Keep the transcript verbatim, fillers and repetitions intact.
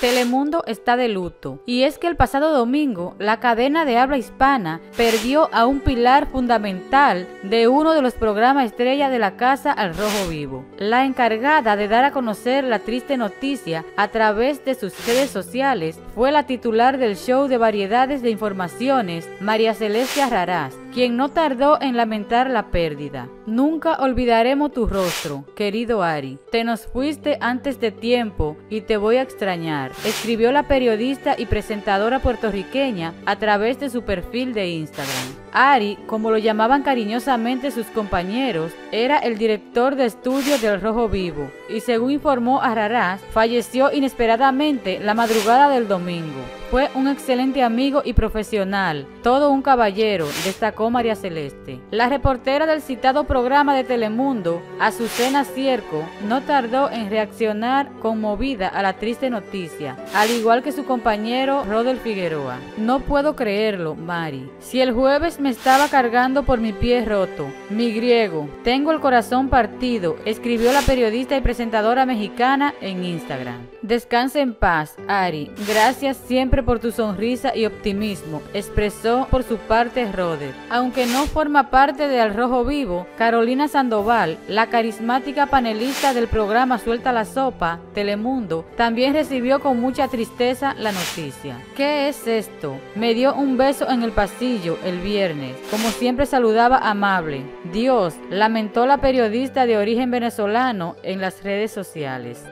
Telemundo está de luto, y es que el pasado domingo la cadena de habla hispana perdió a un pilar fundamental de uno de los programas estrella de la casa Al Rojo Vivo. La encargada de dar a conocer la triste noticia a través de sus redes sociales fue la titular del show de variedades de informaciones, María Celeste Arrarás, quien no tardó en lamentar la pérdida. Nunca olvidaremos tu rostro, querido Ari. Te nos fuiste antes de tiempo y te voy a extrañar, escribió la periodista y presentadora puertorriqueña a través de su perfil de Instagram. Ari, como lo llamaban cariñosamente sus compañeros, era el director de estudio del Rojo Vivo y, según informó Arrarás, falleció inesperadamente la madrugada del domingo. Fue un excelente amigo y profesional, todo un caballero, destacó María Celeste. La reportera del citado programa de Telemundo, Azucena Cierco, no tardó en reaccionar conmovida a la triste noticia, al igual que su compañero Rodolfo Figueroa. No puedo creerlo, Mari. Si el jueves me estaba cargando por mi pie roto, mi griego, tengo el corazón partido, escribió la periodista y presentadora mexicana en Instagram. Descansa en paz, Ari. Gracias siempre por tu sonrisa y optimismo, expresó por su parte Roder. Aunque no forma parte de Al Rojo Vivo, Carolina Sandoval, la carismática panelista del programa Suelta la Sopa, Telemundo, también recibió con mucha tristeza la noticia. ¿Qué es esto? Me dio un beso en el pasillo el viernes. Como siempre saludaba amable. Dios, lamentó la periodista de origen venezolano en las redes sociales.